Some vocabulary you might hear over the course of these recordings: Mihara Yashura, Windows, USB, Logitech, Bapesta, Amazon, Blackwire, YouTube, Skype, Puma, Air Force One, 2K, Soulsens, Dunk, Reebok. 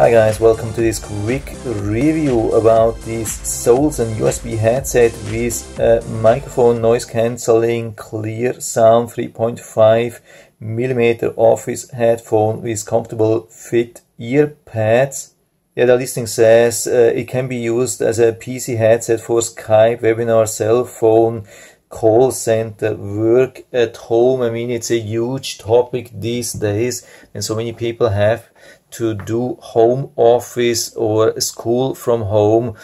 Hi guys, welcome to this quick review about this Soulsens USB headset with a microphone noise cancelling clear sound 3.5mm office headphone with comfortable fit ear pads. Yeah, the listing says it can be used as a PC headset for Skype, webinar, cell phone, call center, work at home. I mean, it's a huge topic these days, and so many people have to do home office or school from home.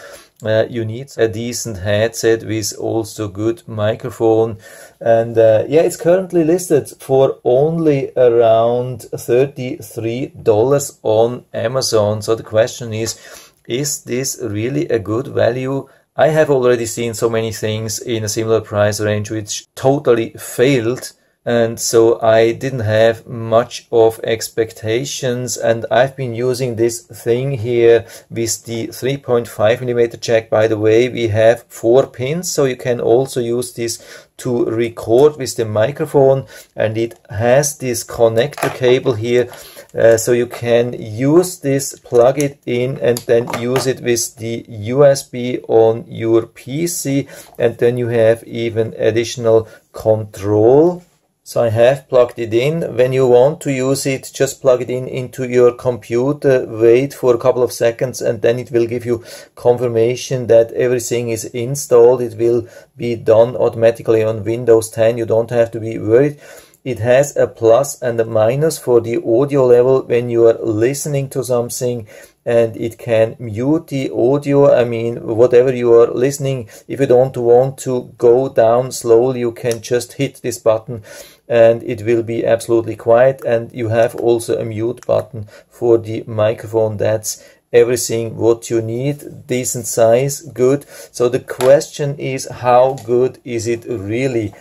You need a decent headset with also good microphone, and yeah, it's currently listed for only around $33 on Amazon. So the question is this really a good value? I have already seen so many things in a similar price range which totally failed, and so I didn't have much of expectations. And I've been using this thing here with the 3.5mm jack. By the way, we have 4 pins, so you can also use this to record with the microphone, and it has this connector cable here, so you can use this, plug it in, and then use it with the USB on your PC, and then you have even additional control. So I have plugged it in. When you want to use it, just plug it in into your computer, wait for a couple of seconds, and then it will give you confirmation that everything is installed. It will be done automatically on Windows 10. You don't have to be worried. It has a plus and a minus for the audio level when you are listening to something, and it can mute the audio. I mean, whatever you are listening, if you don't want to go down slowly, you can just hit this button and it will be absolutely quiet. And you have also a mute button for the microphone. That's everything what you need. Decent size, good. So the question is, how good is it really?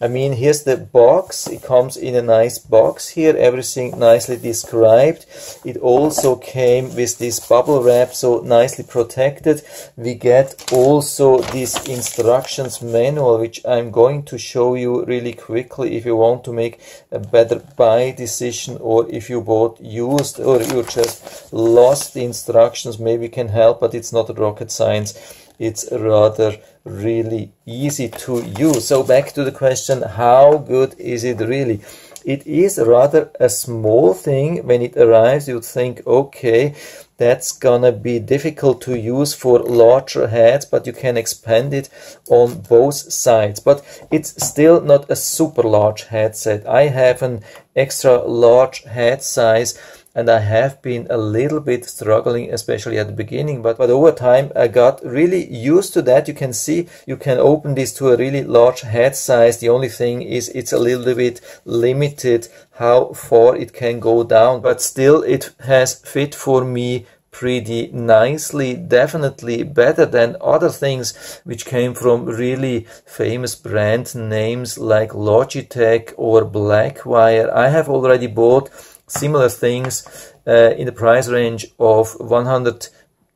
I mean, here's the box. It comes in a nice box here, everything nicely described. It also came with this bubble wrap, so nicely protected. We get also this instructions manual, which I'm going to show you really quickly if you want to make a better buy decision, or if you bought used or you just lost the instructions, maybe can help. But it's not rocket science. It's rather really easy to use. So back to the question, how good is it really? It is rather a small thing. When it arrives, you'd think, okay, that's gonna be difficult to use for larger heads, but you can expand it on both sides. But it's still not a super large headset. I have an extra large head size, and I have been a little bit struggling, especially at the beginning, but over time I got really used to that. You can see you can open this to a really large head size. The only thing is it's a little bit limited how far it can go down, but still it has fit for me pretty nicely, definitely better than other things which came from really famous brand names like Logitech or Blackwire. I have already bought similar things in the price range of $100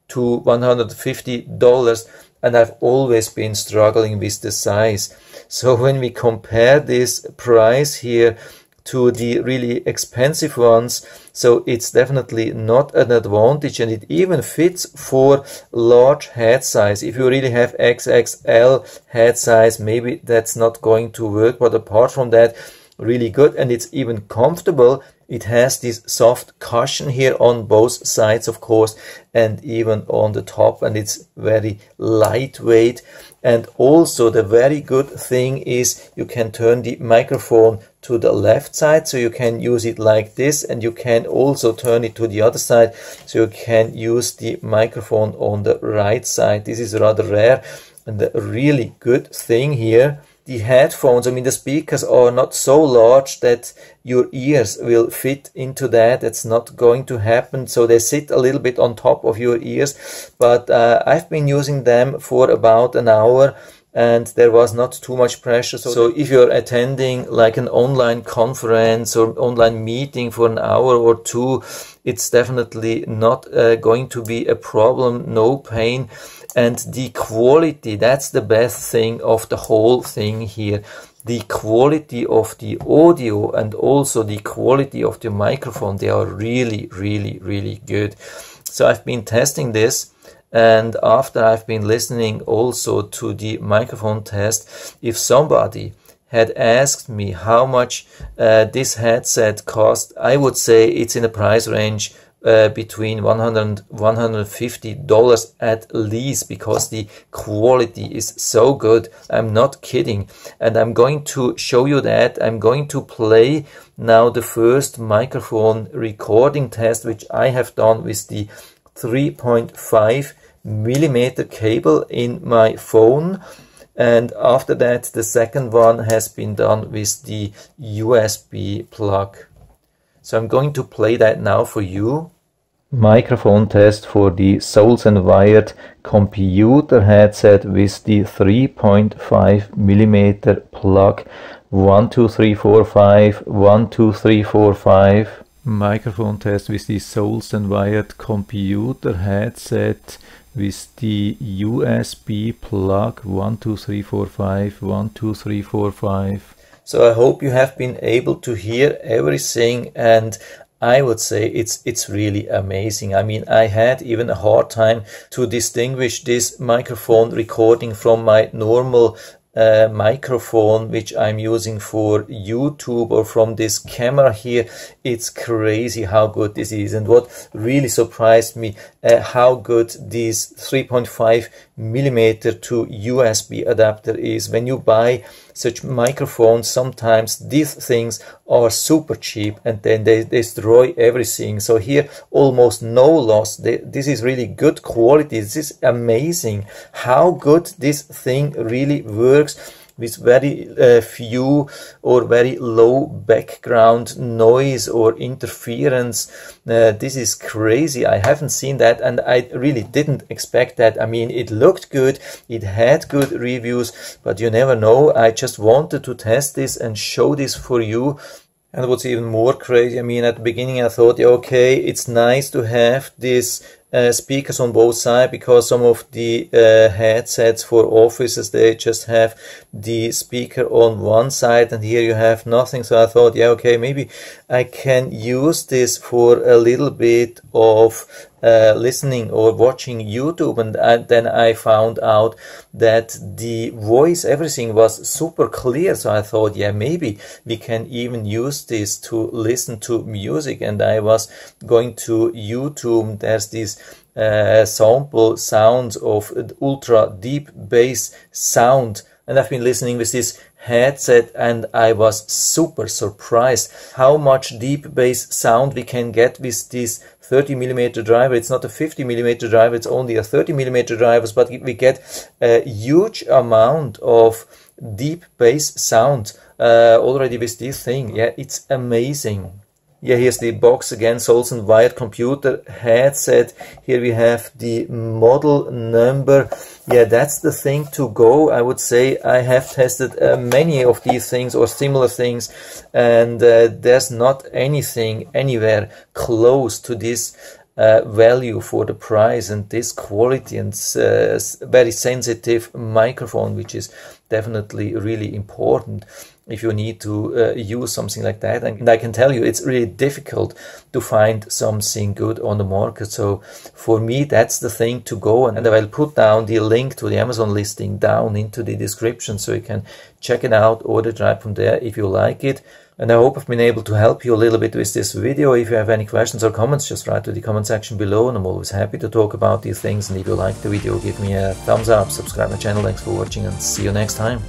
to $150, and I've always been struggling with the size. So when we compare this price here to the really expensive ones, so it's definitely not an advantage, and it even fits for large head size. If you really have XXL head size, maybe that's not going to work, but apart from that, really good. And it's even comfortable. It has this soft cushion here on both sides, of course, and even on the top, and it's very lightweight. And also the very good thing is you can turn the microphone to the left side, so you can use it like this, and you can also turn it to the other side, so you can use the microphone on the right side. This is rather rare, and a really good thing here. The headphones, I mean, the speakers are not so large that your ears will fit into that. It's not going to happen. So they sit a little bit on top of your ears. But I've been using them for about an hour, and there was not too much pressure. So if you're attending like an online conference or online meeting for an hour or two, it's definitely not going to be a problem. No pain. And the quality, that's the best thing of the whole thing here. The quality of the audio and also the quality of the microphone, they are really, really, really good. So I've been testing this, and after I've been listening also to the microphone test, if somebody had asked me how much this headset cost, I would say it's in a price range between $100 and $150 at least, because the quality is so good. I'm not kidding, and I'm going to show you that. I'm going to play now the first microphone recording test which I have done with the 3.5mm cable in my phone, and after that the second one has been done with the USB plug. So I'm going to play that now for you. Microphone test for the Soulsens wired computer headset with the 3.5mm plug. 1, 2, 3, 4, 5. 1, 2, 3, 4, 5. Microphone test with the Soulsens wired computer headset with the USB plug. 1, 2, 3, 4, 5. 1, 2, 3, 4, 5. So I hope you have been able to hear everything, and I would say it's really amazing. I mean, I had even a hard time to distinguish this microphone recording from my normal microphone which I'm using for YouTube, or from this camera here. It's crazy how good this is, and what really surprised me how good this 3.5mm to USB adapter is. When you buy such microphones, sometimes these things are super cheap and then they destroy everything. So here almost no loss. This is really good quality. This is amazing how good this thing really works with very few or very low background noise or interference. This is crazy. I haven't seen that, and I really didn't expect that. I mean, it looked good, it had good reviews, but you never know. I just wanted to test this and show this for you. And what's even more crazy, I mean, at the beginning I thought, okay, it's nice to have this speakers on both sides, because some of the headsets for offices, they just have the speaker on one side, and here you have nothing. So I thought, yeah, okay, maybe I can use this for a little bit of listening or watching YouTube. And then I found out that the voice, everything was super clear. So I thought, yeah, maybe we can even use this to listen to music. And I was going to YouTube. There's these sample sounds of ultra deep bass sound, and I've been listening with this headset, and I was super surprised how much deep bass sound we can get with this 30mm driver. It's not a 50mm driver, it's only a 30mm driver, but we get a huge amount of deep bass sound already with this thing. Yeah, it's amazing. Yeah, here's the box again, Soulsens wired computer headset. Here we have the model number. Yeah, that's the thing to go. I would say I have tested many of these things or similar things, and there's not anything anywhere close to this value for the price and this quality and very sensitive microphone, which is definitely really important if you need to use something like that. And I can tell you, it's really difficult to find something good on the market. So for me, that's the thing to go. And I will put down the link to the Amazon listing down into the description, so you can check it out, order it right from there if you like it. And I hope I've been able to help you a little bit with this video. If you have any questions or comments, just write to the comment section below, and I'm always happy to talk about these things. And if you like the video, give me a thumbs up, subscribe my channel. Thanks for watching, and see you next time.